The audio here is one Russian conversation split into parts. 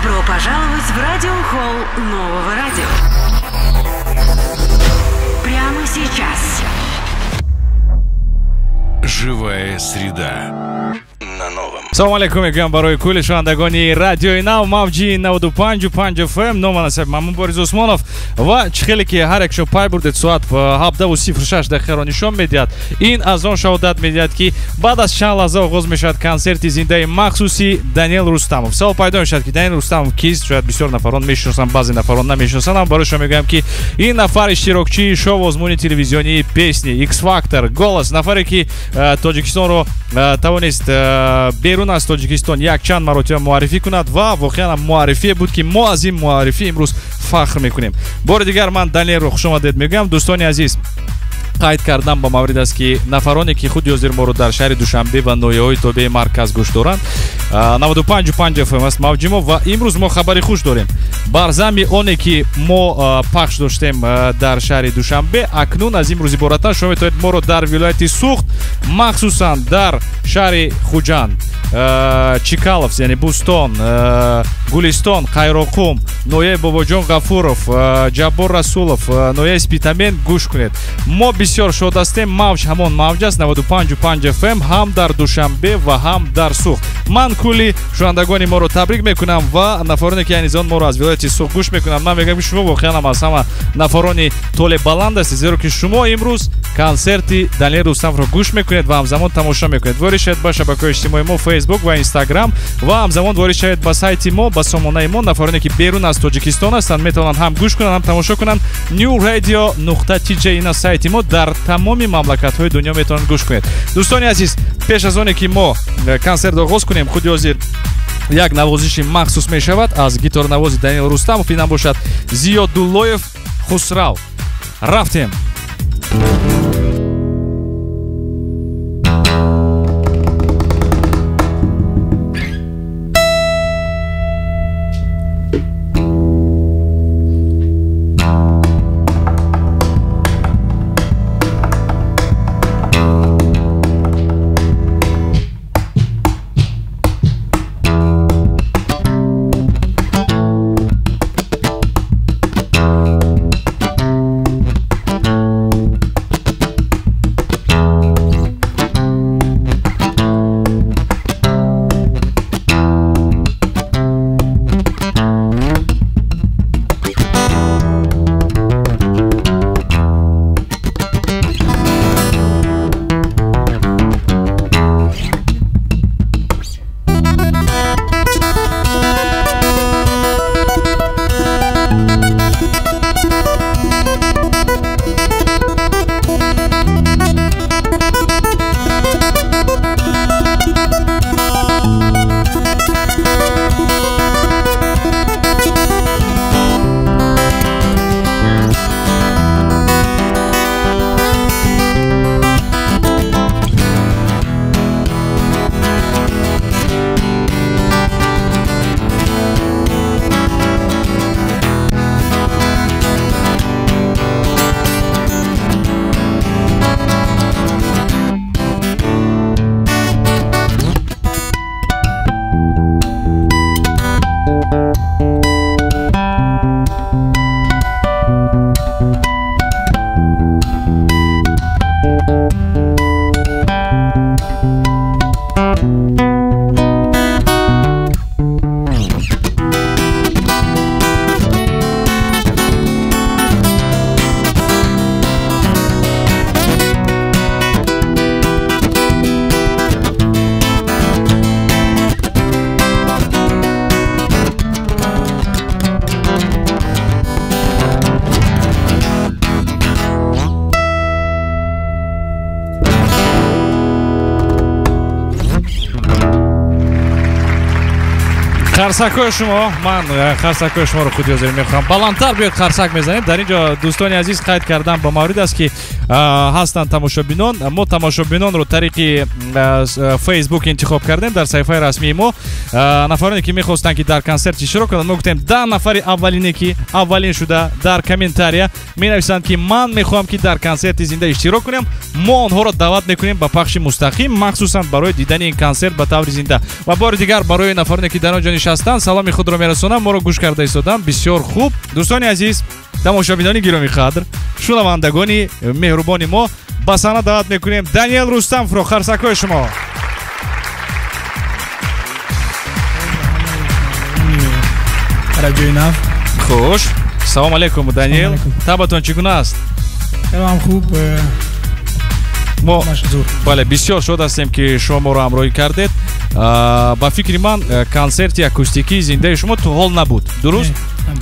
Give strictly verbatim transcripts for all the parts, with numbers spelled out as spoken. Добро пожаловать в радиохолл Нового Радио. Прямо сейчас. Живая среда. На новом. Салам алейкум, я Гамбарой Кулишан, Дагони, Радиои Нав, Мавджи, Навду Панджу, Панджу ФМ, Номана Сабмаму Борис Усмонов, Ва Чхелики Харекшо Пайбурдет Суат, Хабдаву Сифршаш Дахеронишом медиат, Ин Азон Шаудат медиатки, Бадас Шалазов возмешат концерты Зиндай Максуси, Даниэл Рустамов. Сал пойдем шатки, Даниэл Рустамов кис, что отбисер на фарон, мешансан базы на фарон, на мешансан, Борисом Мегамки, и на фаре Широкчи, шоу возмуни телевизионные песни, X-Factor, голос на фареки, Тоджикистонро, того есть Берунас, Тоджикистон, Якчан, Маротия, Муарифи, Кунат, Ва, Вохена, Муарифи, Будки, Муазим, Муарифи, Имрус, Фахр, Микуним. Бордигарман, Даниэль Рухшома, Дед Мегам, Дустони Азиз. Хайд кардам ба мавридаски нафароне ки худ ёздирморо дар шаҳри Душанбе ва ноҳияҳои тобеи марказ гӯш доранд. навад панҷ панҷ эф эм аст мавҷимо ва имрӯз мо хабари хуш дорем. Барзами оне ки мо пахш доштем дар шаҳри Душанбе, акнун аз имрӯз иборат аст. Шумо метавонед моро дар вилояти Суғд, махсусан дар шаҳри Хуҷанд, Чикалов, яъне Бӯстон, Гулистон, Қайроқум, ноҳияи Бобоҷон Ғафуров, Ҷаббор Расулов, ноҳияи Спитамен гӯш кунед. Мо бисёр шод ҳастем, мавҷ ҳамон мавҷ аст, навад панҷ панҷ эф эм, ҳам дар Душанбе ва ҳам дар Суғд. Ман кулли шунавандагони моро табрик мекунам ва нафароне ки айнизон моро аз вилояти Суғд гӯш мекунам. Ман мегӯям ки шумо воқеанам аз ҳама нафарони толе баланд ҳастед, зеро ки шумо имрӯз консерти Даниэль Рустамовро гӯш мекунед ва ҳамзамон тамоша мекунед. Вориш шавед ба шабакаҳои иҷтимоӣ мо, Facebook ва Instagram, ва ҳамзамон вориш шавед ба сайти мо, ба сомонаи мо. нафароне ки берун аз Тоҷикистон ҳастанд метавонанд ҳам гӯш кунанд, ҳам тамоша кунанд. new radio точка ти джи на сайти мо дар тамоми мамлакатҳои дунё метавонед гӯш кунед. Дӯстони азиз, пеш аз оне ки мо консерт оғоз кунем, худёзир як навозиши махсус мешавад аз гитаронавози Даниэл Рустамов. Инам бошад Зиёдуллоев Хусрав. Рафтем. Харсакои шумо, ман харсакои шуморо худёзир мехӯрам. Баландтар биёед харсак мезанем. Дар инҷо дӯстони азиз, қайд кардан ба маврид аст ки ҳастанд тамошобинон. Мо тамошобинонро тариқи Facebook интихоб кардем дар саҳифаи расмии мо. Нафароне ки мехостанд ки дар консерт иштирок кунанд, мо гуфтем ду нафари аввалине ки аввалин шуда дар комментария менависанд ки ман мехоҳам ки дар консерти зинда иштирок кунем, мо онҳоро даъват мекунем ба пахши мустақим, махсусан барои дидани ин консерт ба таври зинда. Ва бори дигар барои нафароне ки дар он ҷо нишастанд саломи худро мерасонам. Моро гӯш карда истодам бисёр хуб. дӯстони азиз, тамошобинони гироми қадр, шунавандагони меҳрубони мо, ба саҳна даъват мекунем Даниел Рустамовро. Харсакҳои шумо. Радиои Нав. Хуш. Салом алейкум, Даниел. Табатон чӣ гуна аст? Ҳам хуб. Мо бале бисёр шод ҳастем ки шумо моро ҳамроҳӣ кардед. Ба фикри ман консерти акустикии зиндаи шумо то ҳол набуд, дуруст?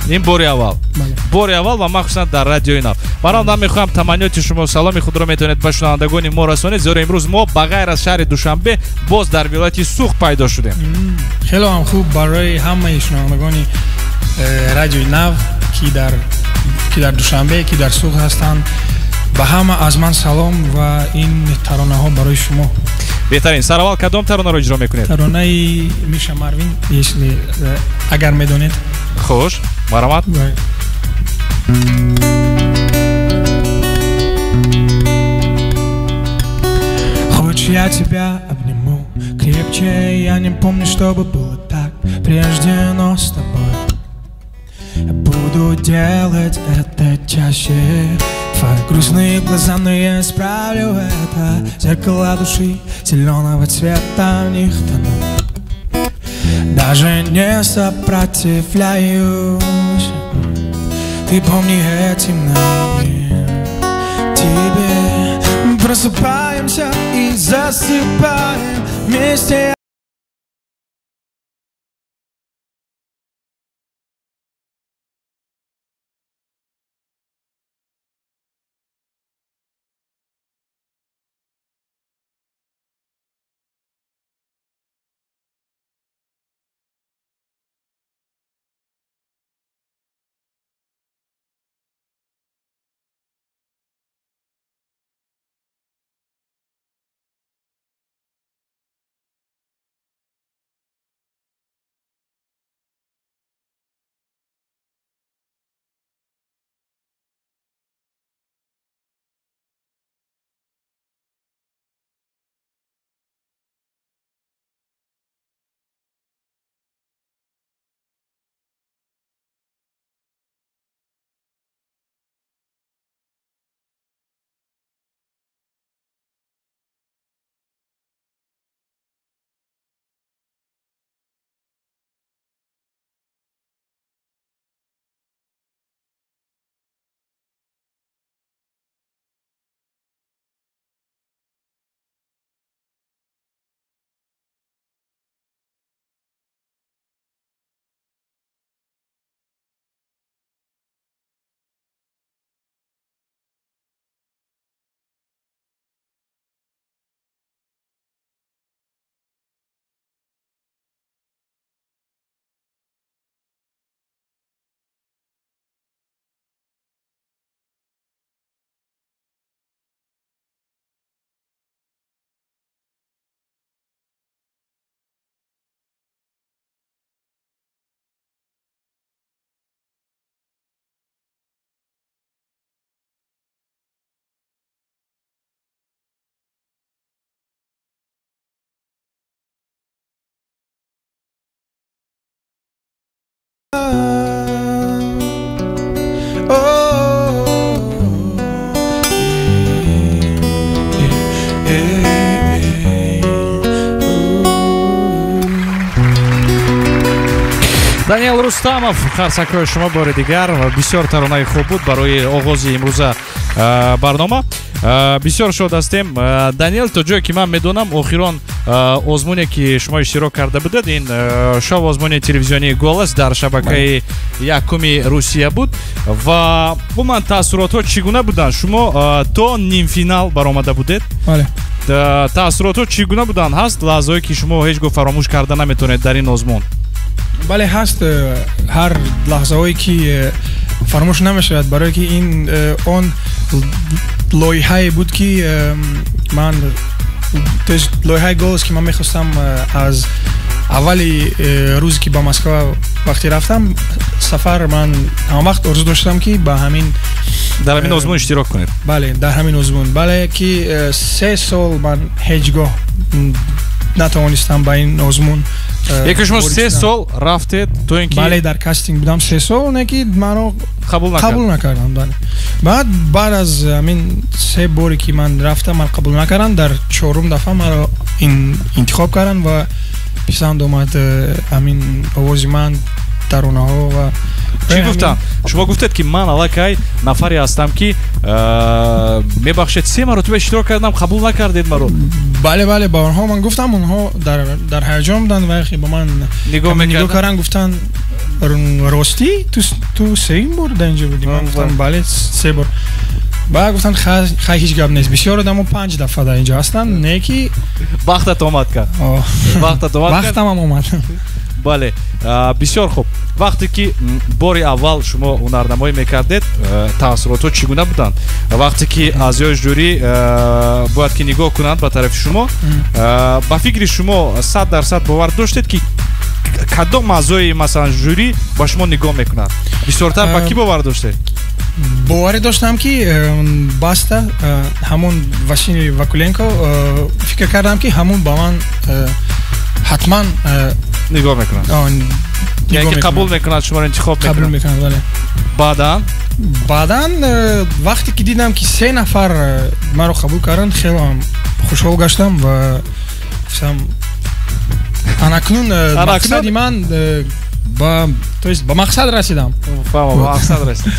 ин бори аввал бори аввал ва махсусан дар радиои Нав. Барам нам мехоҳам таманниёти шумо, саломи худро метавонед ба шунавандагони мо расонед, зеро имрӯз мо ба ғайр аз шаҳри Душанбе боз дар вилояти Суғд пайдо шудем. Хело ҳам хуб барои ҳамаи шунавандагони радиои Нав ки дар ки дар Душанбе, ки дар Суғд ҳастанд, ба ҳама аз ман салом ва ин таронаҳо барои шумо. Беҳтарин саравал кадом таронаро иҷро мекунед? Таронаи Миша Марвин, если агар медонед. Хуб, марҳамат. Хочешь, я тебя обниму крепче, я не помню, чтобы было так прежде, но с тобой я буду делать это чаще. Твои грустные глаза, но я исправлю это. Зеркало души зеленого цвета, в них тону. Даже не сопротивляюсь. Ты помни этим нами, тебе. Просыпаемся и засыпаем вместе. Даниел Рустамов, харсакҳои шумо бори дигар. Бисёр таронаи хуб буд барои оғози имрӯза барнома. Бисёр шод ҳастем. Даниел, то ҷое ки ман медонам, охирон озмуне ки шумо иштирок карда будед, ин шоу озмуни телевизионии голос дар шабакаи якуми Русия буд ва умуман таассуротҳо чӣ гуна буданд? Шумо то нимфинал баромада будед. Таассуротҳо чӣ гуна буданд? Ҳаст лаҳзае ки шумо ҳеҷ гоҳ фаромӯш карда наметавонед дар ин озмун? Бале ҳаст, ҳар лаҳзае ки фаромӯш намешавад, барое ки ин он лойҳаи буд ки ман лойҳаи голос ки ман мехостам аз аввали рӯзе ки ба Москва вақте рафтам сафар ман ҳамон вақт орзу доштам ки ба ҳамин дар ҳамин озмун иштирок кунед. Бале, дар ҳамин озмун. Бале ки се сол ман ҳеҷ гоҳ натавонистам ба ин озмун. Яке шумо се сол рафтед, то ин ки Бале дар кастинг будам се сол, не ки маро қабул накард. Қабул накарданд, бале. Баъд баъд аз ҳамин се боре ки ман рафтам, ман қабул накарданд, дар чорум дафъа маро ин интихоб карданд ва писанд омад ҳамин овози ман таронаҳо ва чӣ гуфтам? Шумо гуфтед ки ман алакай нафаре ҳастам ки мебахшед се маротиба иштирок кардам, қабул накардед маро. Бале, бале, ба онҳо ман гуфтам, онҳо дар дар ҳаяҷон буданд ва ба ман нигоҳ мекарданд, гуфтанд ростӣ ту ту сеюм бор дар инҷо будӣ? Ман гуфтам бале, се бор. Ба гуфтанд хай ҳеҷ гап нест, бисёр одамо панҷ дафъа дар инҷо ҳастанд, не ки вақтат омад кард. Вақтат омад. Вақтамам омад. Бале, бисёр хуб. Вақте ки бори аввал шумо ҳунарнамоӣ мекардед, таъссуротҳо чӣ гуна буданд? Вақте ки аз ёи жюри бояд ки нигоҳ кунанд ба тарафи шумо, ба фикри шумо сад дарсад бовар доштед ки кадом аъзои масалан жюри ба шумо нигоҳ мекунад? Бисёртар ба кӣ бовар доштед? Боваре доштам ки баста ҳамон Василий Вакуленко, фикр кардам ки ҳамон ба ман ҳатман нигоҳ мекунад. Яке қабул мекунад, шуморо интихоб мекунад. Қабул мекунад, бале. Баъдан? Баъдан вақте ки дидам ки се нафар маро қабул карданд, хеле хушҳол гаштам ва гуфтам анакнун мақсади ман ба, то есть ба мақсад расидам. Фаҳмидам, ба мақсад расидам.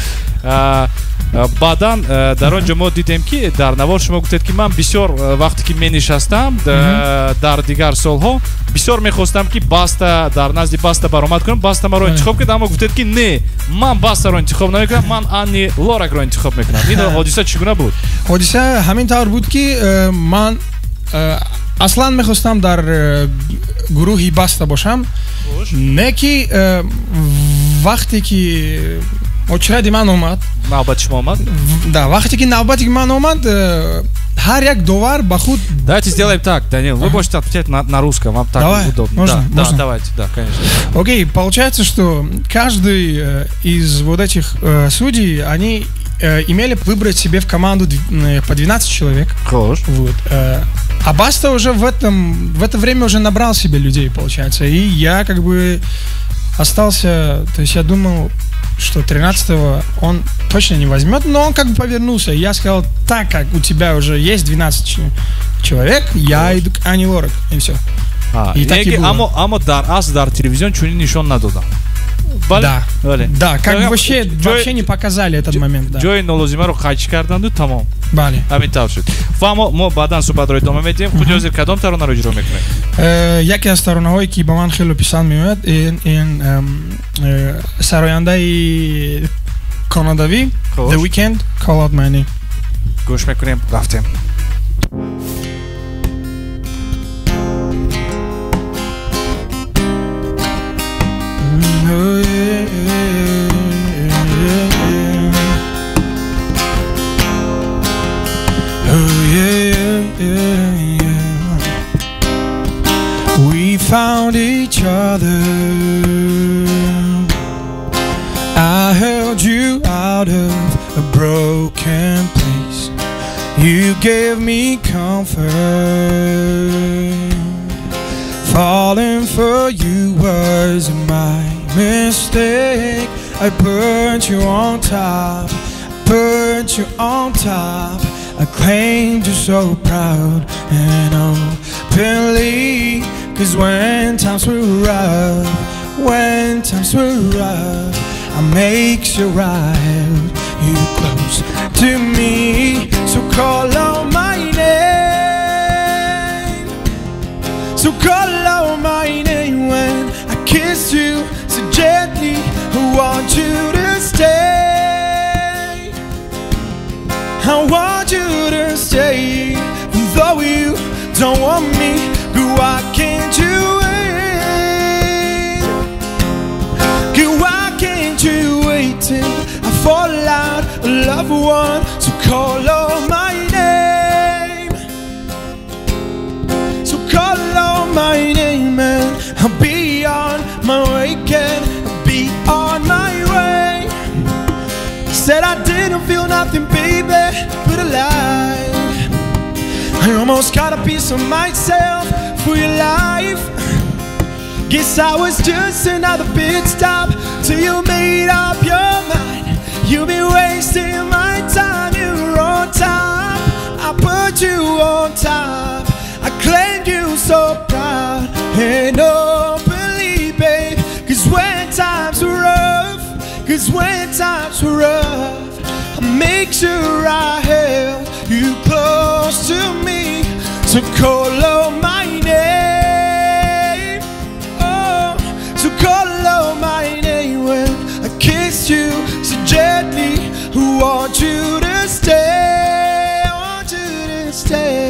Баъдан дар онҷо мо дидем ки дар навор шумо гуфтед ки ман бисёр вақте ки менишастам дар дигар солҳо бисёр мехостам ки баста дар назди баста баромад кунам, баста маро интихоб кард, аммо гуфтед ки не, ман бастаро интихоб намекунам, ман Ани Лоракро интихоб мекунам. Ин ҳодиса чӣ гуна буд? Ҳодиса ҳамин тавр буд ки ман аслан мехостам дар гурӯҳи баста бошам, не ки вақте ки очради ман омад, навбати шумо омад. Да, вақте ки навбати ман омад, ҳар як довар ба худ. Давайте сделаем так, Данил, вы можете отвечать на на русском, вам так удобно. Да, да, давайте, да, конечно. Окей, получается, что каждый из вот этих судей, они имели выбрать себе в команду по двенадцать человек. Хорошо. Вот. А Баста уже в этом в это время уже набрал себе людей, получается, и я как бы остался, то есть я думал, что тринадцатого он точно не возьмет, но он как бы повернулся. Я сказал, так как у тебя уже есть двенадцать человек, я иду к Ани Лорак, и все. А, и так и было. Амо, амо дар аз дар телевизион чуни нишон надодам. Да, да, как вообще вообще не показали этот момент. Джой Нолозимару хачкардан, ну тамом. Бали. Амитавшит. Фамо мо бадан супадроид омаметем, худёзир кадом тарона роҷро мекунед. Яке аз таронаҳое ки ба ман хеле писанд меояд, ин сарояндаи канадавӣ, The Weeknd, Call Out My Name. Гӯш мекунем, рафтем. Found each other. I held you out of a broken place. You gave me comfort. Falling for you was my mistake. I put you on top, I put you on top. I claimed you so proud and openly. Cause when times were rough, when times were rough, I make sure I held you close to me. So call out my name. So call out my name when I kiss you so gently. I want you to stay. I want you to stay. Though you don't want me, why can't you wait? Girl, why can't you wait till I fall out of love one? So call on my nothing, baby, but a lie. I almost got a piece of myself for your life. Guess I was just another pit stop till you made up your mind. You've been wasting my time, you were on top. I put you on top, I claimed you so proud. And openly, babe, cause when times were rough, cause when times were rough, I make sure I held you close to me. So call on my name, oh, so call on my name when I kiss you so gently. Who want you to stay, want you to stay,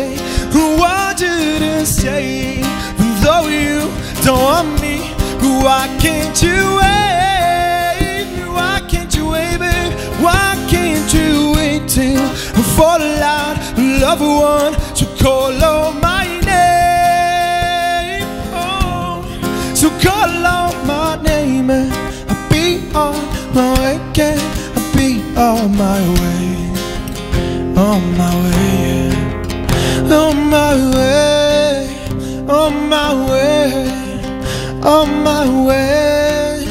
who want you to stay. And though you don't want me, why can't you wait? Why can't you wait, babe? Why can't you wait till I fall out and love one to call on my name? Oh, so call on my name and I'll be on my way again. I'll be on my way, on my way, yeah. On my way, on my way. On my way,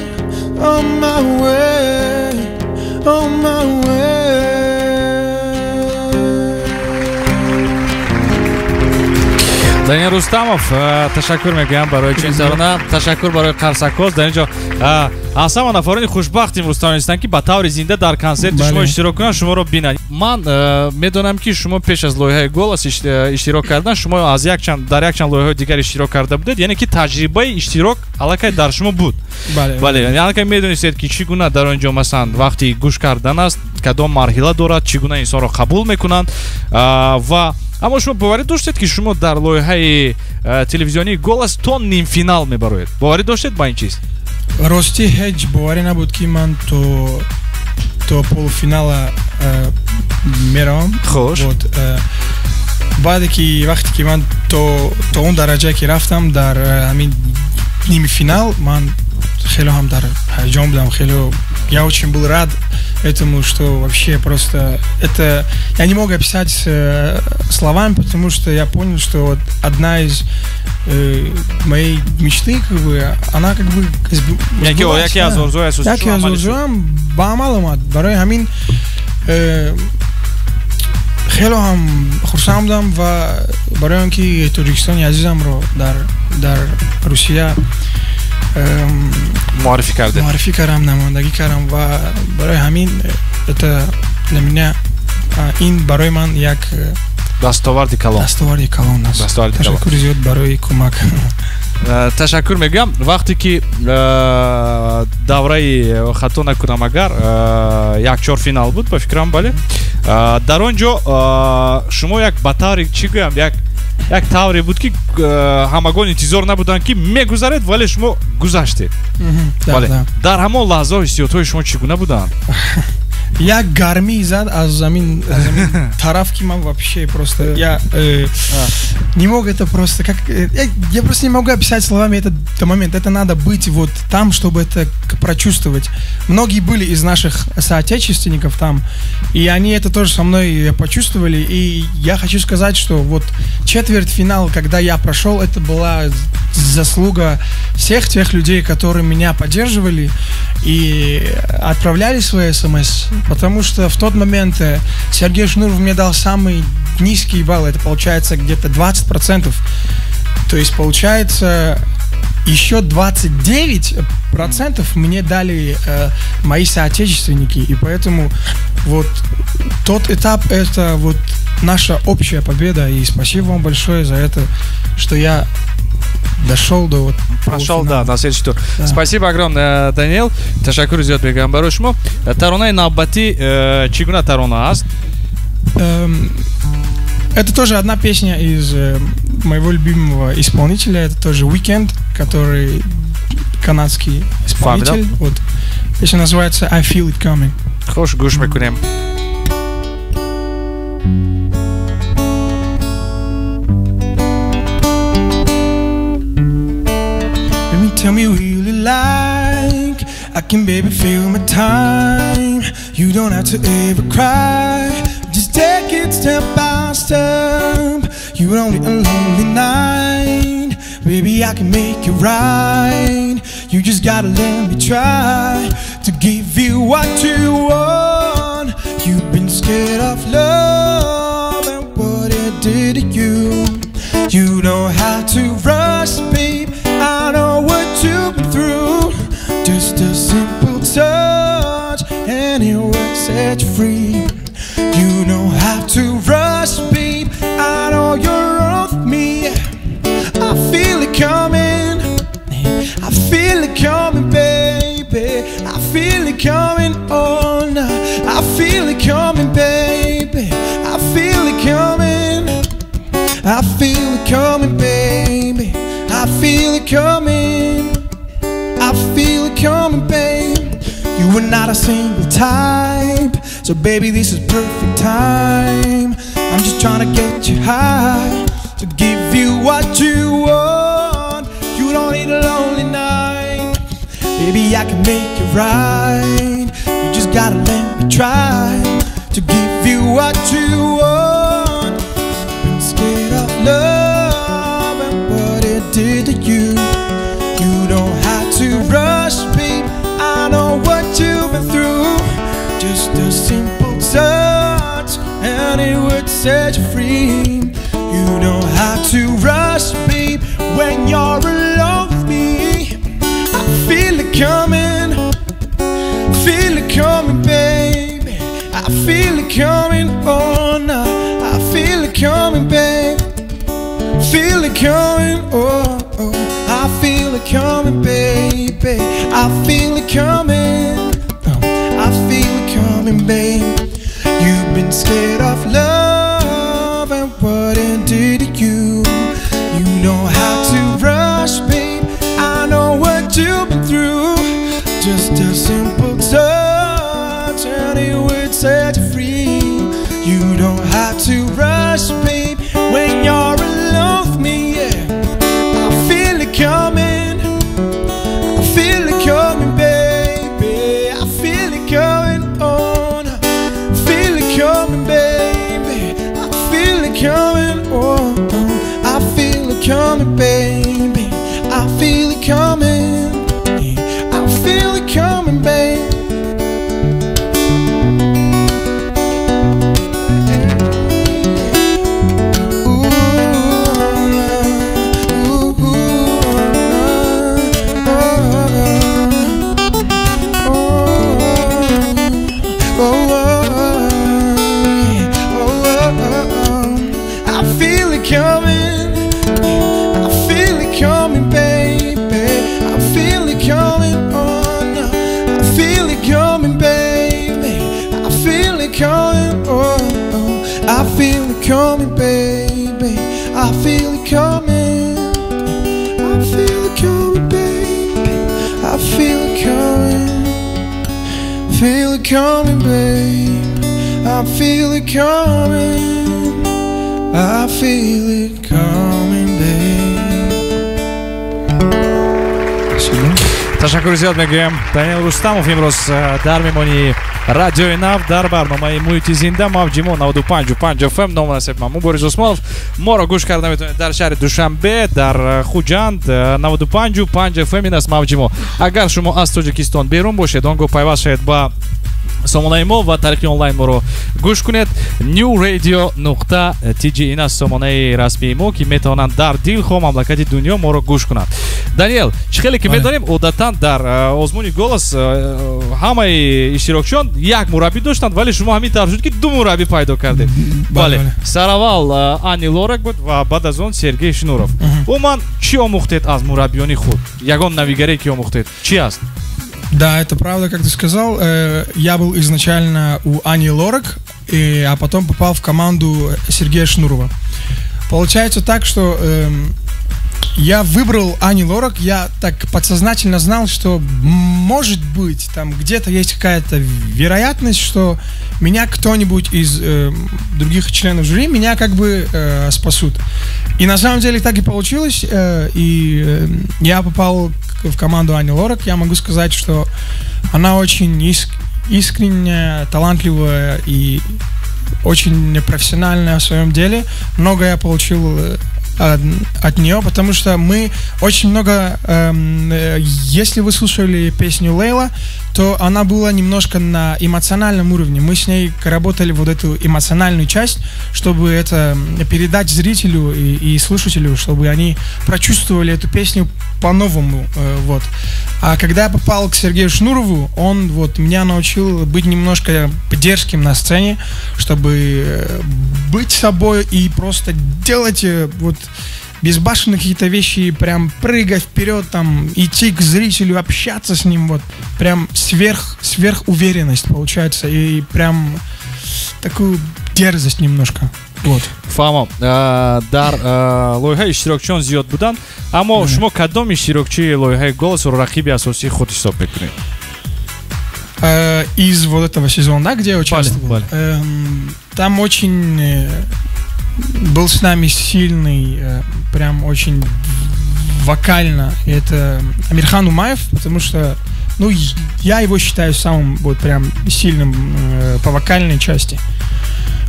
on my way, on my way. Daniel Rustamov, tashakkur мегам барои чун сарона, ташаккур барои Қарсакоз. Дар инҷо ҳастам нафарони хушбахти Рустам ҳастанд ки ба таври зинда дар консерти шумо иштирок кунанд, шуморо бинанд. Ман медонам ки шумо пеш аз лоиҳаи голос иштирок кардан, шумо аз як чанд дар як чанд лоиҳаи дигар иштирок карда будед, яъне ки таҷрибаи иштирок аллакай дар шумо буд. Бале. Бале, аллакай медонистед ки чӣ гуна дар он ҷо масалан вақти гӯш кардан аст, кадом марҳила дорад, чӣ гуна инсонро қабул мекунанд ва аммо шумо боварӣ доштед ки шумо дар лоиҳаи телевизионии голос то нимфинал мебароед. Боварӣ доштед ба ин чиз? Рости ҳеҷ боварӣ набуд ки ман то то полуфинала меравам. Хуб. Баъде ки вақте ки ман то то он дараҷае ки рафтам дар ҳамин нимфинал, ман хело ҳам дар ҳаҷон будам, хело я очень был рад этому, что вообще просто это я не могу описать словами, потому что я понял, что вот одна из моей мечты, как бы, она как бы сбылась. Я зорзуя сусушам баамалам барои ҳамин хело ҳам хурсанд будам ва барои он ки Тоҷикистони азизамро дар дар Русия муаррифи карда, муаррифи кардам, намояндагӣ кардам ва барои ҳамин это для меня ин барои ман як дастоварди калон. Дастоварди калон аст. Дастоварди калон. Ташаккур зиёд барои кӯмак. Ташаккур мегӯям. Вақте ки давраи хато накунам агар якчор финал буд ба фикрам, бале. Дар он ҷо шумо як ба таври чӣ гӯям, як як тавре буд ки ҳамагон интизор набуданд ки мегузаред, вале шумо гузаштед. Бале. Дар ҳамон лаҳза ҳиссиётҳои шумо чӣ гуна буданд? Я гарми зад аз замин тараф ки ман вообще просто я не мог это просто как я просто не могу описать словами этот момент. Это надо быть вот там, чтобы это прочувствовать. Многие были из наших соотечественников там, и они это тоже со мной почувствовали. И я хочу сказать, что вот четвертьфинал, когда я прошел, это была заслуга всех тех людей, которые меня поддерживали и отправляли свои смс. Потому что в тот момент Сергей Шнуров мне дал самый низкий балл, это получается где-то двадцать процентов. То есть получается еще двадцать девять процентов мне дали э, мои соотечественники. И поэтому вот тот этап, это вот наша общая победа. И спасибо вам большое за это, что я дошел до вот прошел, да, на следующий тур. Да. Спасибо огромное, Даниил. Ташакур зиёд мегам барои шумо. Таронаи навбати чӣ гуна тарона аст? Это тоже одна песня из моего любимого исполнителя. Это тоже Weeknd, который канадский исполнитель. Вот. Песня называется I Feel It Coming. Хош, гӯш мекунем. Tell me what you really like. I can, baby, feel my time. You don't have to ever cry. Just take it step by step. You're only a lonely night. Baby, I can make it right. You just gotta let me try to give you what you want. You've been scared of love and what it did to you. You don't have to rush, babe. I know what you've been through. Just a simple touch and it will set you free. You don't have to rush, babe. I know you're off me. I feel it coming. I feel it coming, baby. I feel it coming on. I feel it coming, baby. I feel it coming. I feel it coming, baby. I feel it coming. I feel it coming, baby. You are not a single type. So baby, this is perfect time. I'm just trying to get you high, to give you what you want. You don't need a lonely night. Baby, I can make it right. You just gotta let me try to give you what you want. You've been scared of love and what it did to you. You don't have to rush me. I know what you've been through. Just a simple touch and it would set you free. You don't have to rush, babe, when you're alone with me. I feel it coming, feel it coming, baby. I feel it coming on. I feel it coming, babe. Feel it coming, oh, oh. I feel it coming, baby. I feel it coming. Babe, you've been scared of love and what it did to you. You don't have to rush, babe. I know what you've been through. Just a simple touch and it would set you free. You don't have to rush, babe, when you're alone with me. Yeah, I feel it coming. I feel it coming, baby. I feel it coming on. Coming, oh, oh, I feel it coming, baby. I feel it coming. I feel it coming, baby. Coming, baby, I feel it coming. I feel it coming, baby. I feel it coming. Feel it coming, baby. I feel it coming. I feel it coming, baby. Таша Курзиот мегем. Даниел Рустамов имрос дарми мони. Радиои Нав, дарбармамаи Муҳити Зинда, мавҷимо наваду панҷу панҷ эф эм, номи насебмам Мубориз Усмонов. Моро гӯш карда метавонед дар шаҳри Душанбе, дар Хуҷанд, наваду панҷу панҷ эф эм ин аст мавҷимо. Агар шумо аз Тоҷикистон берун бошед, онго пайваст шавед ба сомонаи мо ва тариқи онлайн моро гӯш кунед. New Radio нуқта ти джи ин аст сомонаи расмии мо ки метавонанд дар дил хо мамлакати дунё моро гӯш кунанд. Даниел, чӣ хеле ки медонем одатан дар озмуни голос ҳамаи иштирокчиён як мураббӣ доштанд, вале шумо ҳамин тавр шуд ки ду мураббӣ пайдо кардед. Бале, сараввал Ани Лорак буд ва баъд аз он Сергей Шнуров. Умуман чӣ омӯхтед аз мураббиёни худ? Ягон навигаре ки омӯхтед чӣ аст? Да, это правда, как ты сказал. Я был изначально у Ани Лорак, и, а потом попал в команду Сергея Шнурова. Получается так, что э, я выбрал Ани Лорак, я так подсознательно знал, что может быть, там где-то есть какая-то вероятность, что меня кто-нибудь из э, других членов жюри, меня как бы э, спасут. И на самом деле так и получилось, э, и э, я попал в команду Ани Лорак. Я могу сказать, что она очень иск... искренняя, талантливая и очень профессиональная в своем деле. Много я получил от нее, потому что мы очень много, э, если вы слушали песню Лейла, то она была немножко на эмоциональном уровне. Мы с ней работали вот эту эмоциональную часть, чтобы это передать зрителю и, и слушателю, чтобы они прочувствовали эту песню по-новому. Э, вот. А когда я попал к Сергею Шнурову, он вот меня научил быть немножко дерзким на сцене, чтобы быть собой и просто делать вот безбашенные какие-то вещи, прям прыгать вперед, там, идти к зрителю, общаться с ним, вот, прям сверх, сверхуверенность получается, и прям такую дерзость немножко, вот. Фамо, дар лойҳаи иштирокчиён зиёд буданд, аммо шумо кадом иштирокчии лойҳаи голосро рақиби асосии худ ҳисоб мекунед? Из вот этого сезона, да, где я участвовал? Там очень... Был с нами сильный, прям очень вокально, это Амирхан Умаев, потому что, ну, я его считаю самым вот прям сильным по вокальной части.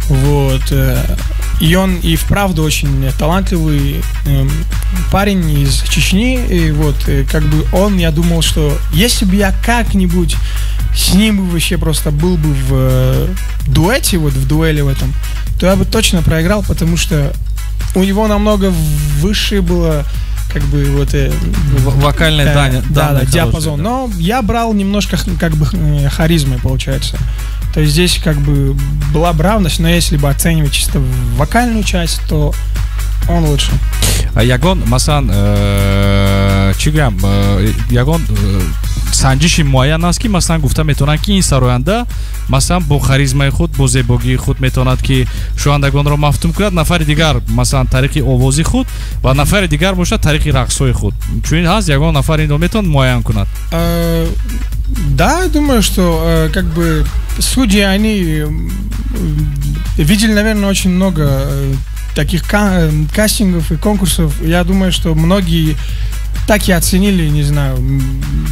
Вот. И он и вправду очень талантливый парень из Чечни. И вот, как бы он, я думал, что если бы я как-нибудь с ним вообще просто был бы в дуэте, вот в дуэли в этом, то я бы точно проиграл, потому что у него намного выше было, как бы, вот... Вокальный э, дан, да, да, диапазон. Да. Но я брал немножко, как бы, харизмы, получается. То есть здесь, как бы, была бы равность, но если бы оценивать чисто вокальную часть, то он лучше. Ягон, Масан, Чигам, Ягон... санҷиши муайян аст ки масалан гуфта метавонад ки ин сароянда масалан бо харизмаи худ, бо зебогии худ метавонад ки шунавандагонро мафтум кунад, нафари дигар масалан тариқи овози худ ва нафари дигар бошад тариқи рақсҳои худ. Чунин ҳаст ягон нафар инро метавонад муайян кунад. Да, думаю, что как бы судьи они видели, наверное, очень много таких кастингов и конкурсов. Я думаю, что многие так и оценили, не знаю,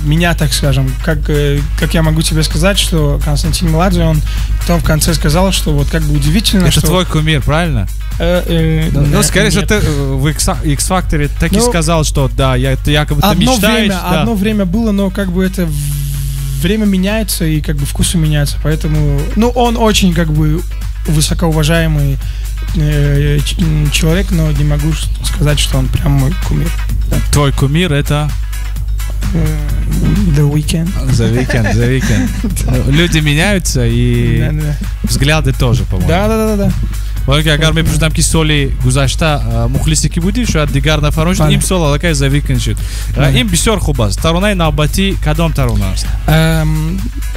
меня, так скажем, как, как я могу тебе сказать, что Константин Младзе, он потом в конце сказал, что вот как бы удивительно, это что... твой кумир, правильно? Э, э, да, ну, нет, скорее всего, ты в X-Factor так, ну, и сказал, что да, я, ты якобы ты мечтаешь. Время, да. Одно время было, но как бы это время меняется и как бы вкусы меняются, поэтому... Ну, он очень как бы высокоуважаемый человек, но не могу сказать, что он прям мой кумир. Да. Твой кумир это... The Weeknd. The Weeknd, The Weeknd. Люди меняются и взгляды тоже, по-моему. Да-да-да. Валерий, агар мы пождаем ки соли гузашта мухлисики будем, что от дигар на фарончит, им сола такая The Weeknd шит. Им бисер хубас. Тарунай на бати, кадом таруна.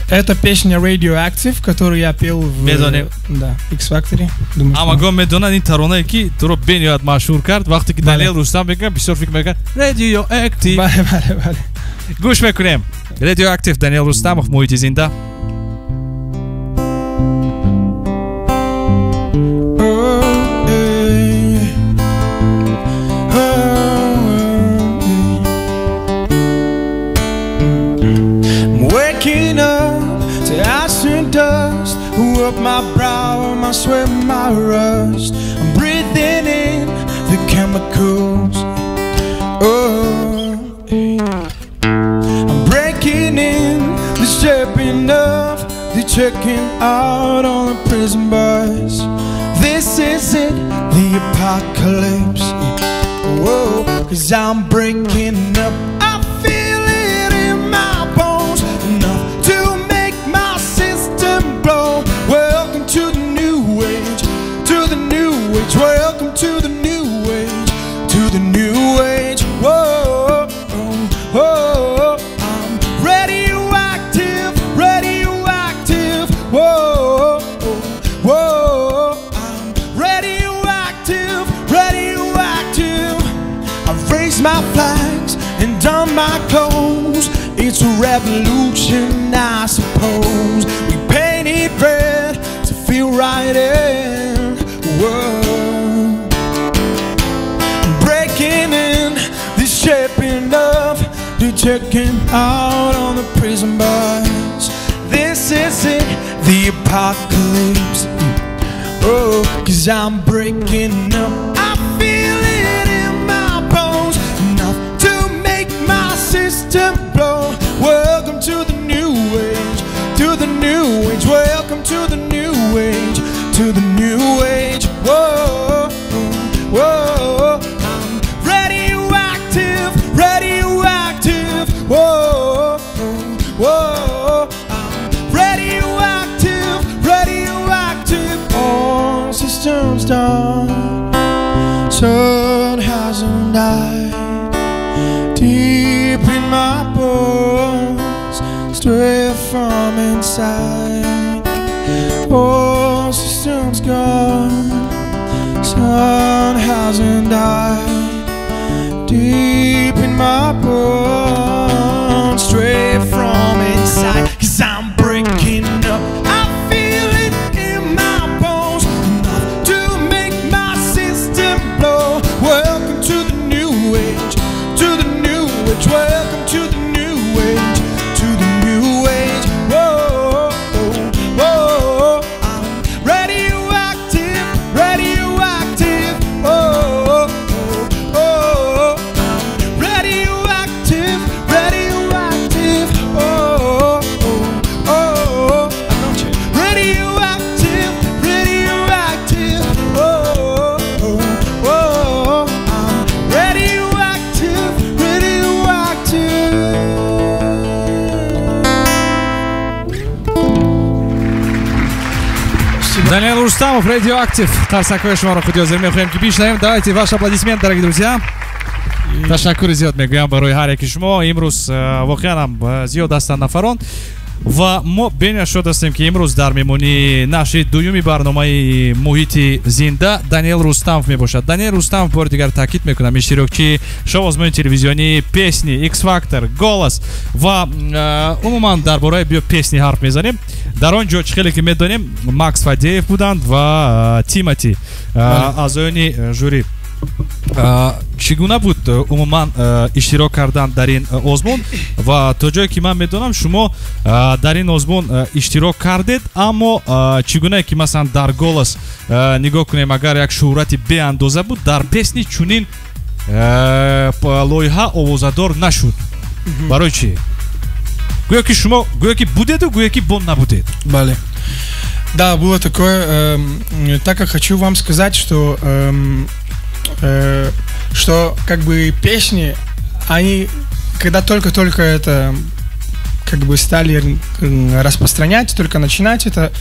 Это песня Radioactive, которую я пел в X-Factor. А могу медона не тарунай ки, туро бенью от машуркарт, вахты ки Daniel Rustamov бисер фик мега Radioactive. Бали, бали, бали. Гуш мекунем. Radioactive, Daniel Rustamov, Муҳити Зинда. Up my brow, my sweat, my rust. I'm breathing in the chemicals. Oh, I'm breaking in the shaping of the checking out on the prison bus. This isn't the apocalypse. Oh, 'cause I'm breaking up. I feel it in my bones enough to make my system blow. Welcome to the new age, to the new age. Welcome to the new age, to the new age. Whoa, oh, oh, I'm radioactive, radioactive. Whoa, oh, whoa, I'm radioactive, radioactive. I've raised my flags and done my clothes. It's a revolution, I suppose. We painted red to feel right in. Whoa. I'm breaking in the shaping of the checking out on the prison bars. this isn't the apocalypse. Oh, cause I'm breaking up. I feel it in my bones, enough to make my system blow. Welcome to the new age, to the new age. Welcome to the new age, to the new age. Whoa, whoa, I'm radioactive, radioactive. Whoa, whoa. Down. Sun hasn't died. Deep in my bones, straight from inside. All systems gone. Sun hasn't died. Deep in my bones, straight from inside. Cause I'm breaking up. Даниэл Рустамов, Radioactive. Тарсакой Шваров идет за мехрем кипишным. Давайте ваши аплодисменты, дорогие друзья. Ташакур идет мехрем барой Харри Кишмо. Имрус вокянам зио дастан на фарон. Ва мо беня шо дастим ки имрус дар мимуни наши дуюми барномаи Муҳити Зинда Даниэл Рустамов мебошад. Даниэл Рустамов бори дигар таъкид мекунам, миширок ки шовозмони телевизионии песни X-Factor, голос ва умуман дар бораи биё песни ҳарф мезанем. Дар он ҷо чӣ хеле ки медонем, Макс Фадеев буданд ва Тимати аъзоёни жюри. Чӣ гуна буд умуман иштирок кардан дар ин озмун? Ва то ҷое ки ман медонам шумо дар ин озмун иштирок кардед, аммо чӣ гунае ки масалан дар голос нигоҳ кунем, агар як шӯҳрати беандоза буд, дар песни чунин лоиҳа овозадор нашуд. Барои чӣ? Гӯё ки шумо гӯё ки будеду, гӯё ки бон набудед. Бали. Да, было такое. Э, так как хочу вам сказать, что э, э, что как бы песни, они когда только-только это как бы стали распространять, только начинать это,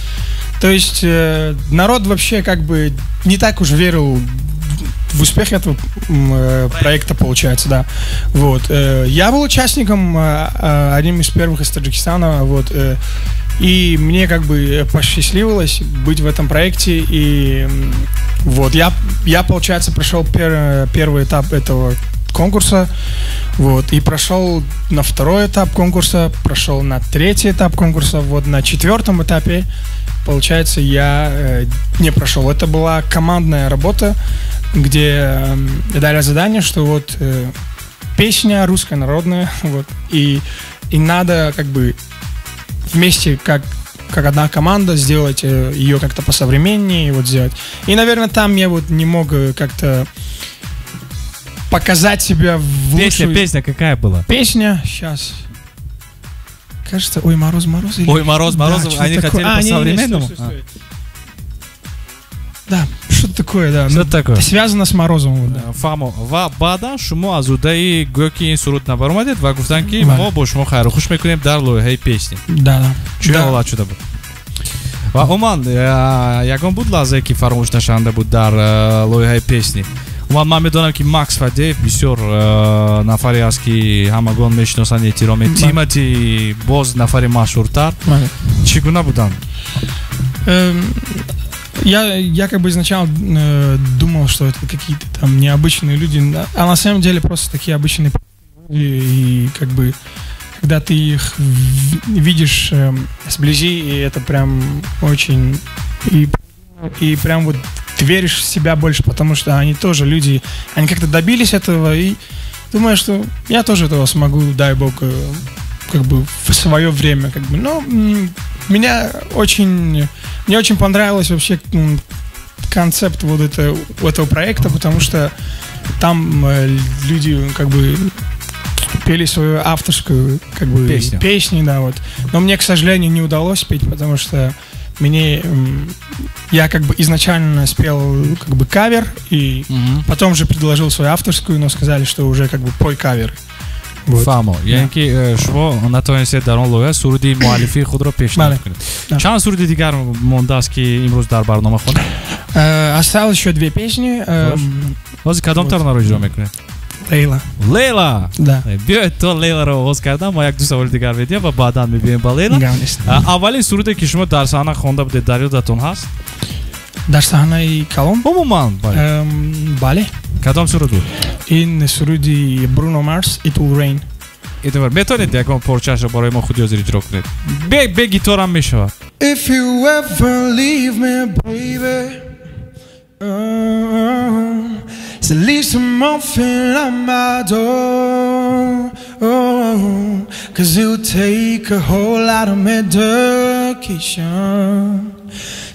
то есть э, народ вообще как бы не так уж верил в успех этого э, проекта, получается, да. Вот. Э, я был участником, э, одним из первых из Таджикистана, вот. Э, и мне как бы посчастливилось быть в этом проекте. И вот я, я получается, прошел пер, первый этап этого конкурса, вот. И прошел на второй этап конкурса, прошел на третий этап конкурса, вот на четвертом этапе, получается, я э, не прошел. Это была командная работа, где э, дали задание, что вот э, песня русская народная, вот, и, и надо как бы вместе, как, как одна команда, сделать э, ее как-то посовременнее, вот, сделать. И, наверное, там я вот не мог как-то показать себя в лучшую... Песня, песня какая была? Песня, сейчас... Кажется, ой, мороз, мороз. Или... Ой, мороз, мороз. Да, они хотели а, по-современному. А. Да, что-то такое, да. Что-то такое. Связано с морозом. Да. Фамо, ва бада, шумо азудаи гёки инсурут на барумадет, ва гуфтанки, мо бошмо хайру. Хуш мекунем дарлой, хей песни. Да, да. Чуя ола, чуда буд. Ва уман, ягон буд лазе, ки фармуш нашанда буд дар лой хей песни. Уман ман медонам ки Макс Фадеев бисёр нафари аст ки ҳамагон мешиносанд эҳтироми Тимати боз нафари машҳуртар. Чӣ гуна буданд? Я, я как бы изначально э, думал, что это какие-то там необычные люди, а на самом деле просто такие обычные и, и как бы когда ты их видишь э, сблизи, и это прям очень и, и прям вот ты веришь в себя больше, потому что они тоже люди, они как-то добились этого, и думаю, что я тоже этого смогу, дай бог, как бы в свое время, как бы. Но меня очень, мне очень понравилось вообще концепт вот это, этого проекта, потому что там люди как бы пели свою авторскую как бы песню. песни, да, вот. Но мне, к сожалению, не удалось петь, потому что мне я как бы изначально спел как бы кавер и угу. потом же предложил свою авторскую, но сказали, что уже как бы пой кавер. Фамо. Яки шво на то есть даронлоя сурди муалифи худро пешниҳод кунед. Чанд сурди дигар монда аст, ки имрӯз дар барнома хонед? Осталось еще две песни. Вози кадомтаро иҷро мекунед? Лейла. Лейла. Да. Биёед то Лейларо оғоз кардам, мо як ду савол дигар медиҳем ва баъдан мебиёем ба Лейла. Аввалин суруде ки шумо дар саҳна хонда будед дар ёдатон ҳаст? Дар саҳнаи калон? Умуман. Бале. Кадом суруд буд? Ин суруди Bruno Mars It Will Rain. It Will Rain. Метонед якон порчашро барои мо худ ёзир иҷро кунед. Бе гитора мешавад. If you ever leave me baby, so leave something at my door, oh, cause it'll take a whole lot of medication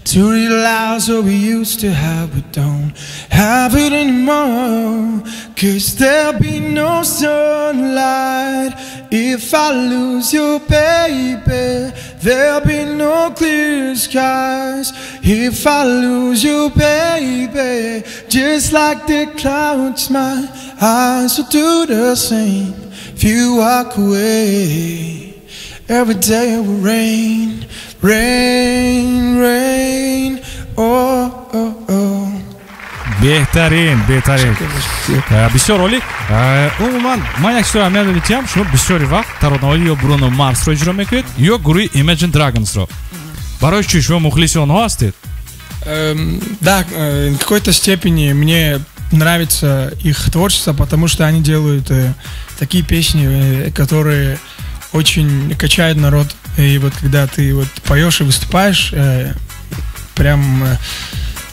to realize what we used to have, but don't have it anymore. Cause there'll be no sunlight if I lose you, baby. There'll be no clear skies if I lose you, baby. Just like the clouds, my eyes will do the same if you walk away. Every day it will rain, rain, rain, oh, oh, oh. Беҳтарин, беҳтарин. Бисёроли, умуман, ман як историяи амида метиҳам, шумо бисёри вақт таронаҳои ё Бруно Марсро иҷро мекунед, ё гурӯҳи Imagine Dragonsро. Барои чӣ шумо мухлиси онҳо ҳастед? Да, в какой-то степени мне нравится их творчество, потому что они делают такие песни, которые очень качают народ. И вот когда ты вот поешь и выступаешь, э, прям э,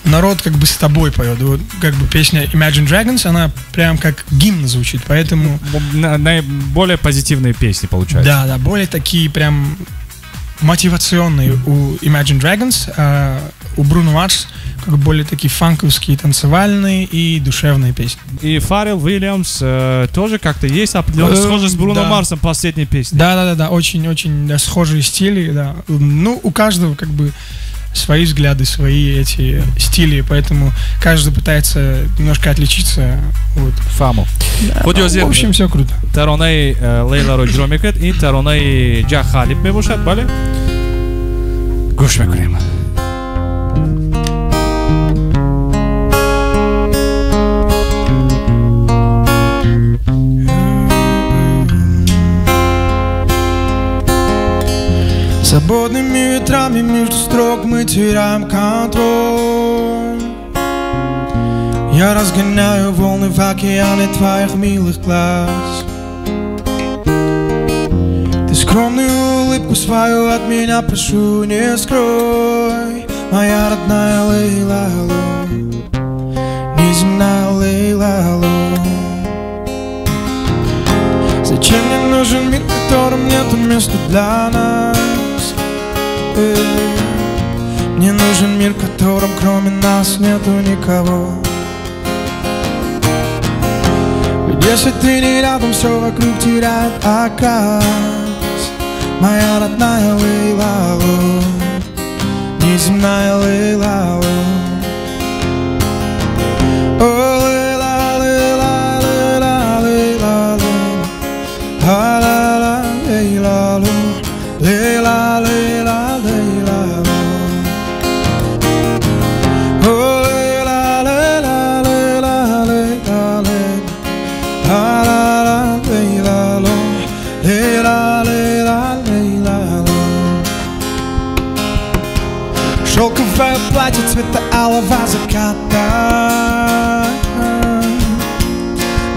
народ как бы с тобой поет. Вот как бы песня Imagine Dragons, она прям как гимн звучит, поэтому... Наиболее позитивные песни получаются. Да, да, более такие прям мотивационные у Imagine Dragons, а у Bruno Mars как более такие фанковские, танцевальные и душевные песни. И Фаррелл Уильямс э, тоже как-то есть определенная схожесть с Бруно да. Марсом последней песни. Да, да, да, да, очень-очень да, схожие стили, да. Ну, у каждого как бы свои взгляды, свои эти стили, поэтому каждый пытается немножко отличиться от Фамо. Да, ну, в общем, все круто. Таронай Лейла Роджромикет и Таронай Джахалип Мебушат, бали? Гуш Мекурема. Свободными ветрами между строк мы теряем контроль. Я разгоняю волны в океане твоих милых глаз. Ты скромную улыбку свою от меня прошу не скрой. Моя родная Лейла, неземная Лейла. Зачем мне нужен мир, в котором нету места для нас? Мне нужен мир, в котором кроме нас нету никого. Ведь если ты не рядом, все вокруг теряет окрас. Моя родная Лейла, неземная Лейла. О, Лейла, Лейла, Лейла, Лейла, Лейла, Лейла, Лейла, Лейла. Шелковое платье цвета алого заката.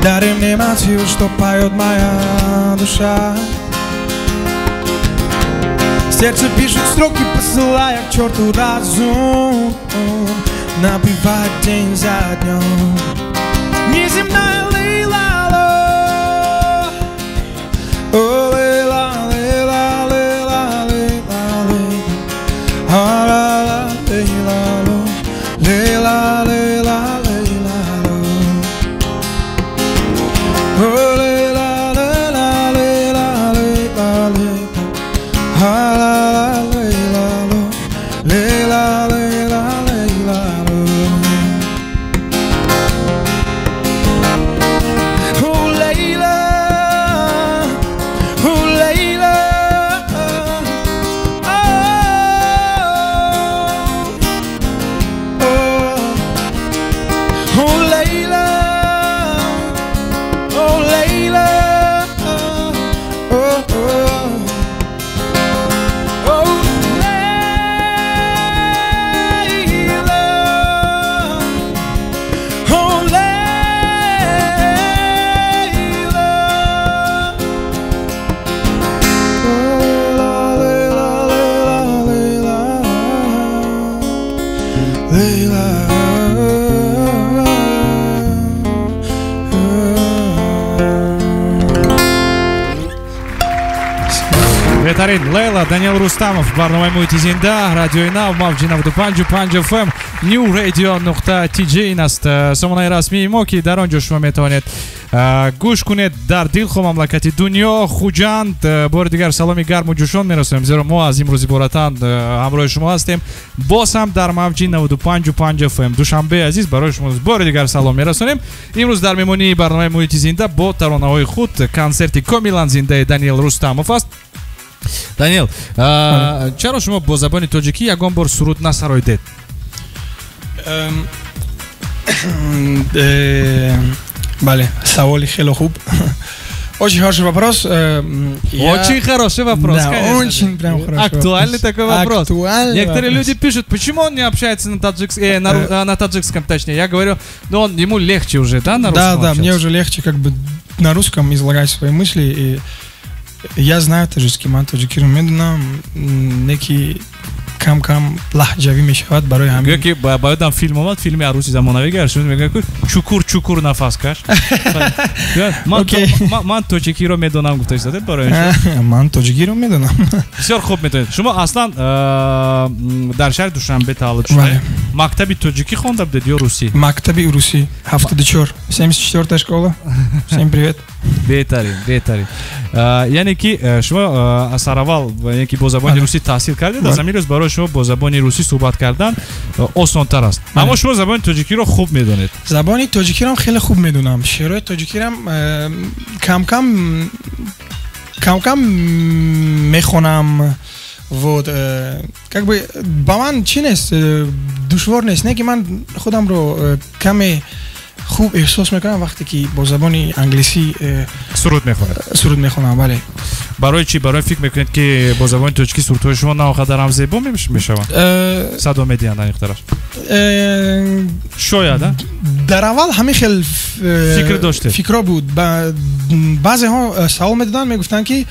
Дари мне мотив, что поет моя душа. Сердце пишет строки, посылая к черту разум, набивает день за днем. Неземная Лейла, Лейла, Лейла. Витарин, Лейла, Даниил Рустамов, Барнавай Муҳити Зинда, Радиои Нав, Мавжинавду Панджу, Панджу ФМ, New Radio, Нухта Тиджей Наст, Сомонай Расми Моки, Даронджуш Маметонет, Гушкунет, Дардилхо, Мамлакати Дуньо, Худжант, Бордигар, Саломи Гарму Джушон, Миросуем, Зеро Муаз, Имрузи Боратан, Амрой Шумастем, Босам, Дар Мавжинавду Панджу, Панджу ФМ, Душанбе Азиз, Барой Шумас, Бордигар, Саломи Миросуем, Имруз Дар Мимуни, Барнавай Муҳити Зинда, Ботароновой Худ, концерти Комилан Зинда и Даниил Рустамов. Даниил, чаро шумо бозабони тоҷикӣ ягон бор суруд насаройдед? Бале, саволи хело хуб. Очень хороший вопрос. Очень хороший вопрос. Очень прям хороший. Актуальный такой вопрос. Некоторые люди пишут, почему он не общается на таджикском, точнее. Я говорю, но он ему легче уже, да, на русском? Да, да, мне уже легче как бы на русском излагать свои мысли и я знаю таджикский, ман таджики румедна, некий кам-кам лахджави мешавад барой хамин. Гёки, баёдан фильмоват, фильми аруси замонави гаршун, мега кой чукур-чукур нафас каш. Ман таджики румедонам гуфта истадед барой хамин. Ман таджики румедонам. Бисёр хуб метонед. Шумо аслан дар шаҳри Душанбе таваллуд шудед. Мактаби таджики хонда будед ё русӣ? Мактаби русӣ, ҳафтадичор, семьдесят четвёртая школа. Всем привет. Беҳтарин, беҳтарин. Яъне ки шумо аз сараввал яъне ки бо забони русӣ таҳсил кардед, аз ҳамин рӯз барои шумо бо забони русӣ суҳбат кардан осонтар аст. Аммо шумо забони тоҷикиро хуб медонед? Забони тоҷикиро хеле хуб медонам. Шеърои тоҷикиро кам-кам кам-кам мехонам. Вот, э, как бы баман чинес э, душворнес неки ман худамро э, каме хуб эҳсос мекунам вақте ки бо забони англисӣ э, суруд мехонам суруд мехонам бале. Барои чӣ барои фикр мекунед ки бо забони тоҷикӣ сурудҳои шумо навқадарам зебо мешаванд? Садо медиҳанд дар ин тараф шояд дар аввал ҳамин хел фикр доштед фикро буд баъзеҳо савол медоданд мегуфтанд ки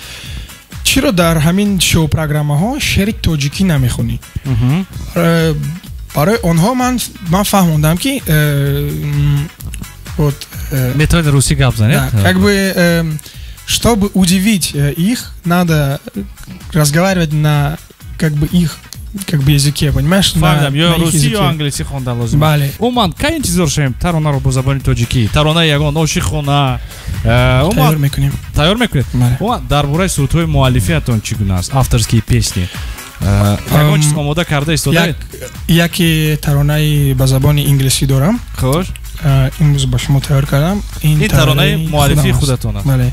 чиро дар ҳамин шоу-программаҳо шеъри тоҷикӣ намехонӣ? Барои онҳо ман фаҳмондам ки метавонед русӣ гап занед. Как бы чтобы удивить их, надо разговаривать на как бы их как бы языке, понимаешь? Фаҳмидам, ё русӣ ё англисӣ хонда лозим. Бале. Умуман кай интизор шавем таронаро бо забони тоҷикӣ? Таронаи ягон ошиқона тайёр мекунем. Тайёр мекунед? Умуман дар бораи сурудҳои муаллифиатон чӣ гуна аст? Авторские песни ягон чиз омода карда истодед? Яке таронаи ба забони инглисӣ дорам. Хуш. Имрӯз ба шумо тайёр кардам. Ин таронаи муаллифии худатон аст. Бале.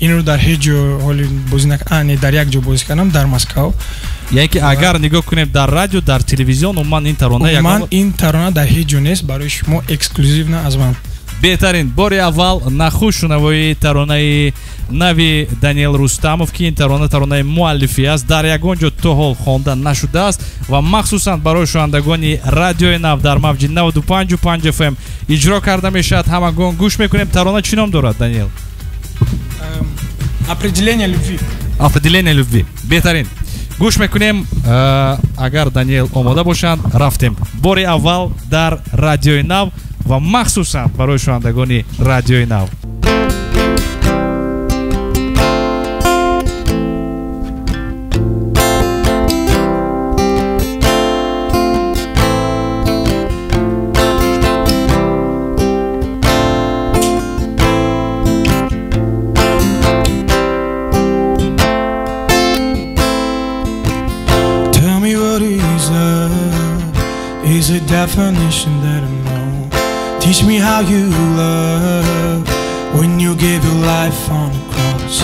Инро дар ҳеҷ ҷо ҳоли бозӣ накардам, не дар як ҷо бозӣ кардам дар Москва. Яъне ки агар нигоҳ кунем дар радио, дар телевизион умуман ин тарона ягон умуман ин тарона дар ҳеҷ ҷо нест, барои шумо эксклюзивна аз ман. Беҳтарин, бори аввал нахуш шунавои таронаи нави Даниил Рустамов ки ин тарона таронаи муаллифӣ аст, дар ягон ҷо то ҳол хонда нашудааст ва махсусан барои шунавандагони Радиои Нав дар мавҷи навад и панҷ нуқта панҷ эф эм иҷро карда мешавад. Ҳамагон гӯш мекунем. Тарона чӣ ном дорад, Даниил? Определение любви. Определение любви. Беҳтарин. Гӯш мекунем. Агар Даниил омода бошанд, рафтем. Бори аввал дар Радиои Нав ва махсусан барои шунавандагони Радиои Нав. Definition that I know. Teach me how you love when you gave your life on the cross,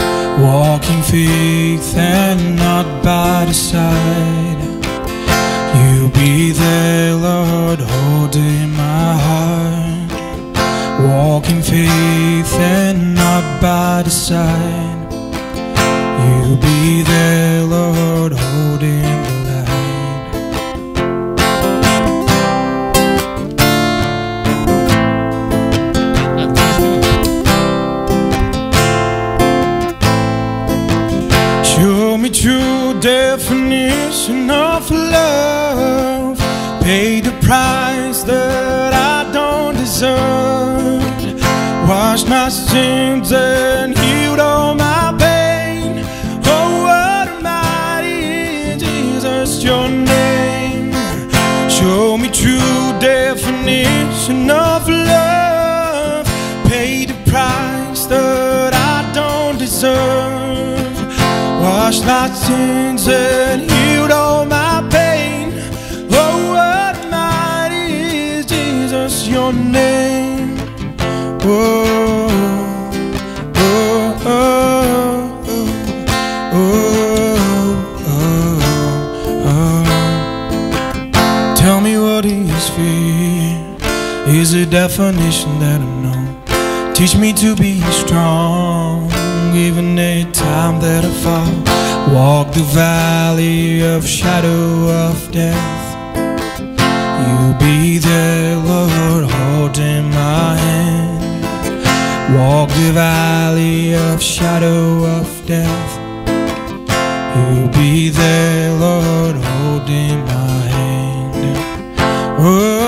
walking faith and not by the side. You be there, Lord, holding my heart, walking faith and not by the side. You be there, Lord, holding. True definition of love. Pay the price that I don't deserve. Wash my sins and heal all my pain. Oh, what am I Show me true definition of love. Pay the price that I don't deserve. Wash my sins and healed all my pain. Oh, what might is Jesus, your name. Whoa, oh, oh, oh, oh. Is a definition that I know. Teach me to be strong, even at time that I fall. Walk the valley of shadow of death. You'll be there, Lord, holding my hand. Walk the valley of shadow of death. You'll be there, Lord, holding my hand. Oh,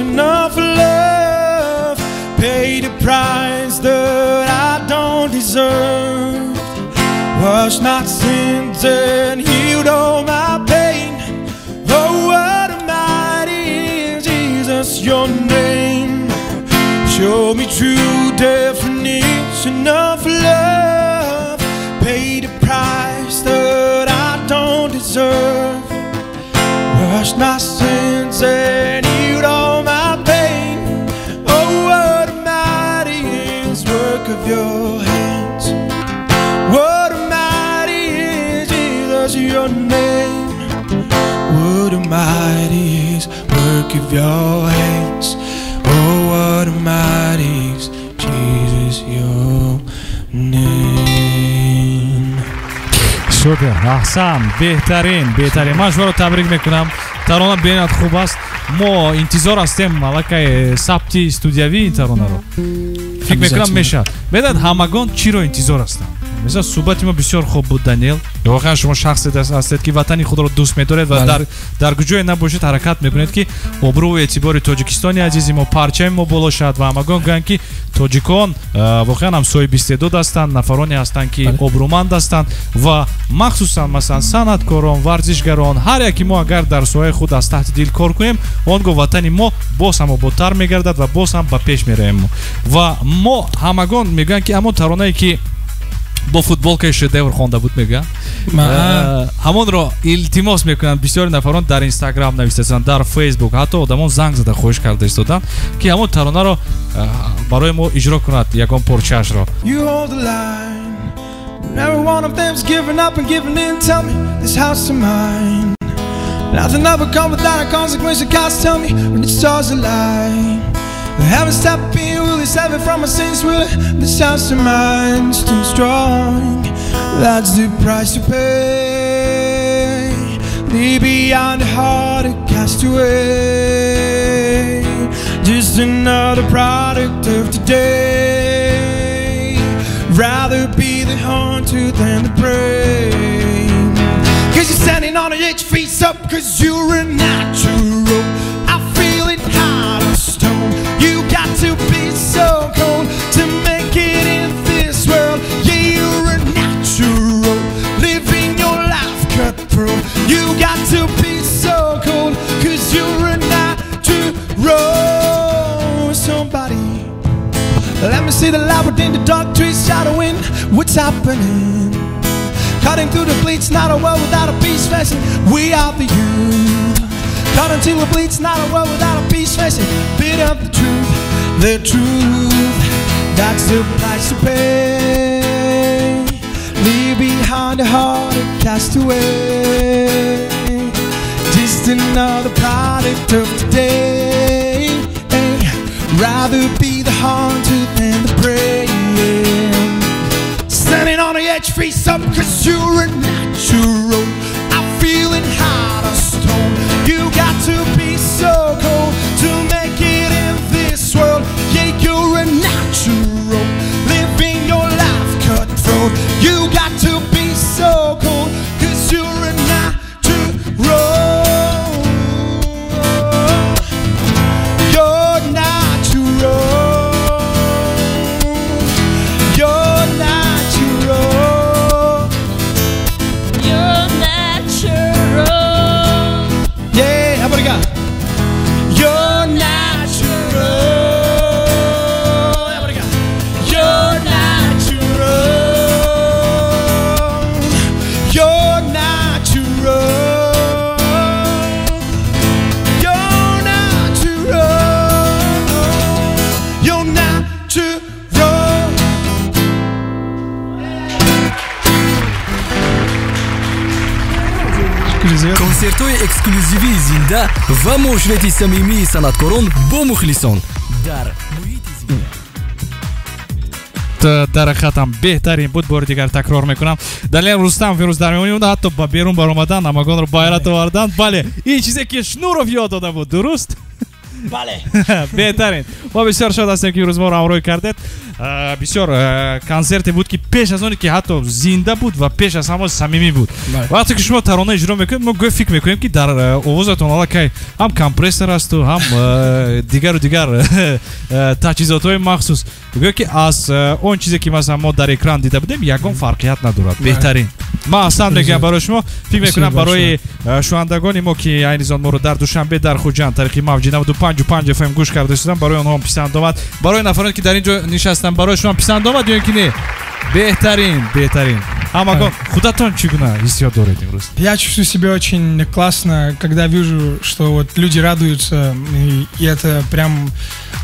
enough love. Pay the price that I don't deserve. Wash my sins and healed all my pain. Oh, what a mighty is Jesus, your name. Show me true definition of love. Pay the price that I don't deserve. Wash my sins and healed all my pain. Oh, what a mighty is work of your hands. What a mighty is Jesus, your name. What a mighty is work of your hands. Oh, what a mighty is Jesus, your name. Супер, ахсан, беҳтарин, беҳтарин. Ман шуморо табрик мекунам. Тарона бинад хуб аст. Мо интизор ҳастем малакаи сабти студиявии таронаро. Фикр мекунам мешавад. Бедад ҳамагон чиро интизор ҳастанд. Мисал суҳбати мо бисёр хуб буд, Даниил. Воқеан шумо шахсе ҳастед ки ватани худро дӯст медоред ва дар дар куҷое набошед ҳаракат мекунед ки обрӯи эътибори тоҷикистони азизи мо, парчаи мо боло шавад ва ҳамагон гӯянд ки тоҷикон воқеан ҳамсоҳиби истеъдод ҳастанд, нафароне ҳастанд ки обрӯманд ҳастанд ва махсусан масалан санъаткорон, варзишгарон, ҳар яки мо агар дар соҳаи худ аз таҳти дил кор кунем, он го ватани мо боз ҳам ободтар мегардад ва боз ҳам ба пеш меравем. Ва мо ҳамагон мегӯянд ки аммо таронае ки бо футболкаи шедевр хонда буд мегӯям, ҳамонро илтимос мекунам бисёр нафарон дар инстаграм навистанд, дар фейсбук, ҳатто одамон занг зада хоҳиш карда истоданд ки ҳамон таронаро барои мо иҷро кунад, ягон порчашро. I haven't stopped being really savvy from my sins. Will this house of mine's too strong? That's the price to pay. Leave behind the heart of castaway. Just another product of today. Rather be the hunter than the prey. Cause you're standing on the edge, face up, cause you're a natural. I feel it hot as stone. You got to be so cold to make it in this world. Yeah, you're a natural, living your life cutthroat. You got to be so cold, cause you're a natural. Somebody, let me see the light within the dark tree shadowing. What's happening? Cutting through the bleach, not a world without a peace fashion. We are the youth. Cut until it bleeds, not a world without a peace facing. Bit of the truth, the truth. That's the price to pay. Leave behind a heart and cast away. Just another product of today. Rather be the haunted than the prey. Standing on the edge, face up, cause you're a natural. I'm feeling hot as stone. You got to be so cold to make it in this world. Yeah, you're a natural, living your life cutthroat. You got to be so cold, cause you're a natural. You're natural. концертҳои эксклюзивии зинда ва муоширати самимии санъаткорон бо мухлисон дар муҳити зинда. дарахатам беҳтарин буд, бори дигар такрор мекунам. Даниил Рустамов имрӯз дар меҳмонӣ, ҳатто ба берун баромадан, намагонро байрат овардан. Бале, ин чизе ки Шнуров ёд дода буд, дуруст? Бале. Беҳтарин. Мо бисёр шод ҳастем ки имрӯз моро ҳамроҳӣ кардед. Бисёр концерте буд ки пеш аз оне ки ҳатто зинда буд ва пеш аз ҳама самимӣ буд. Вақте ки шумо тарона иҷро мекунед, мо гӯё фикр мекунем ки дар овозатон аллакай ҳам компрессор асту ҳам дигару дигар таҷҳизотҳои махсус. Гӯё ки аз он чизе ки масалан мо дар экран дида будем ягон фарқият надорад. Беҳтарин. Ман ҳастам мегӯям барои шумо, фикр мекунам барои шунавандагони мо ки айнизон моро дар Душанбе, дар Хуҷанд, тариқи мавҷи навад و панҷ эф эм гӯш карда шуданд, барои онҳо писанд омад. Барои нафароне ки дар ин ҷо нишастанд, барои шумо писанд омад ё ки не? Беҳтарин, беҳтарин. Амако, худатон чӣ гуна ҳиссиёт доред имрӯз? Я чувствую себя очень классно, когда вижу, что вот люди радуются, и это прям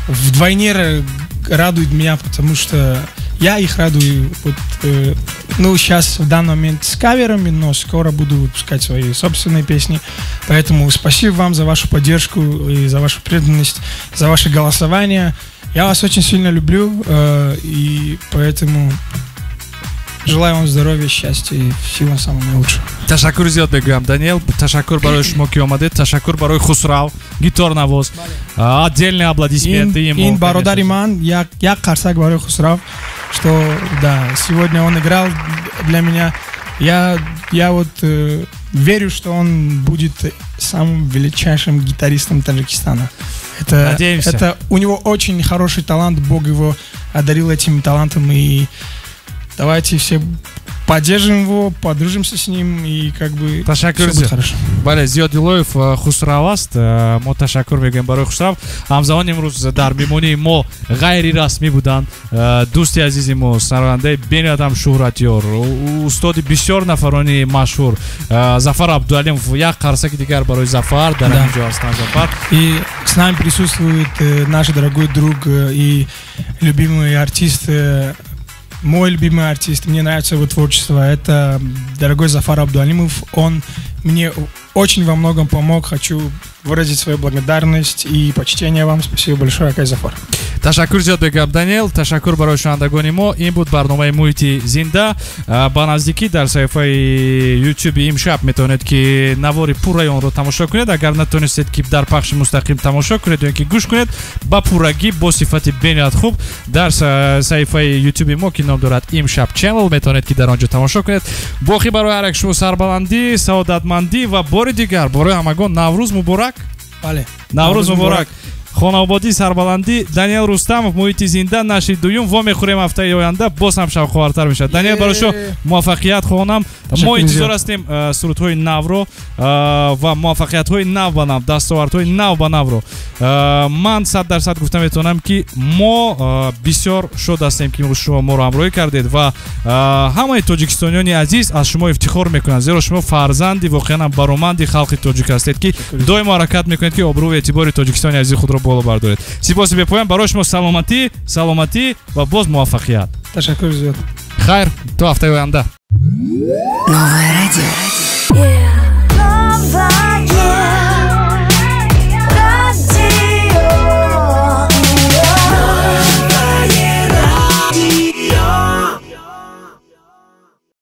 вдвойне радует меня, потому что я их радую, вот, э, ну, сейчас в данный момент с каверами, но скоро буду выпускать свои собственные песни. Поэтому спасибо вам за вашу поддержку и за вашу преданность, за ваше голосование. Я вас очень сильно люблю, э, и поэтому желаю вам здоровья, счастья и всего самого наилучшего. Ташакур зиёд мегӯям, Даниил. Ташакур барои шумо ки омадед, ташакур барои Хусрав, гитарнавоз. Отдельные аплодисменты ему. Ин бародари ман, я я қарсак барои Хусрав, что да, сегодня он играл для меня. Я я вот э, верю, что он будет самым величайшим гитаристом Таджикистана. Это, это у него очень хороший талант, Бог его одарил этим талантом, и давайте все поддержим его, подружимся с ним, и как бы ташакур все будет хорошо. Бале, Зиёд Илоев Хусраваст, мо ташакур мегӯем барои Хусрав. Ҳамзамон имрӯз дар меҳмонии мо ғайрирасмӣ буданд дӯсти азизи мо, саронандаи бенёдам шӯҳратёр, устоди бисёр нафарони машҳур, Зафар Абдулимов. Як қарсаки дигар барои Зафар дар ин ҷо ҳастанд. Зафар, и с нами присутствует наш дорогой друг и любимый артист. Мой любимый артист, мне нравится его творчество, это дорогой Зафар Абдулимов. Он мне очень во многом помог. Хочу выразить свою благодарность и почтение вам. Спасибо большое, Акай Зафар. Ташакур зиёд мегӯям, Даниил. Ташакур барои шунавандагони мо. Ин буд барномаи Муҳити Зинда. Ба наздикӣ дар саҳифаи YouTube имшаб метавонед ки навори пурраи онро тамошо кунед. Агар натонистед ки дар пахши мустақим тамошо кунед ё ки гӯш кунед, ба пуррагӣ бо сифати бенёд хуб дар саҳифаи YouTube мо ки ном дорад Имшаб Channel метавонед ки дар он ҷо тамошо кунед. Боғи барои ҳар як шумо сарбаландӣ, саодатмандӣ ва бори дигар барои ҳамагон Наврӯз муборак. Бале, Наврӯз муборак. хонаободии сарбаланди, Даниил Рустамов, Муҳити Зинда, наши дуюм. Во мехӯрем ҳафтаи оянда, боз ҳам шавқовартар мешавад. Даниил, барои шумо муваффақият хоҳонам. Мо интизор ҳастем сурудҳои навро ва муваффақиятҳои нав ба нав, дастовардҳои нав ба навро. Ман сад дарсад гуфта метавонам ки мо бисёр шод ҳастем ки шумо моро ҳамроҳӣ кардед ва ҳамаи тоҷикистониёни азиз аз шумо ифтихор мекунанд, зеро шумо фарзанди воқеан бароманди халқи тоҷик ҳастед ки доимо ҳаракат мекунед ки обрӯи эътибори тоҷикистони азизи худро боло бардоред. Сипоси бепоян, барои шумо саломатӣ, саломатӣ ва боз муваффақият. Ташаккур зиёд. Хайр, то ҳафтаи оянда.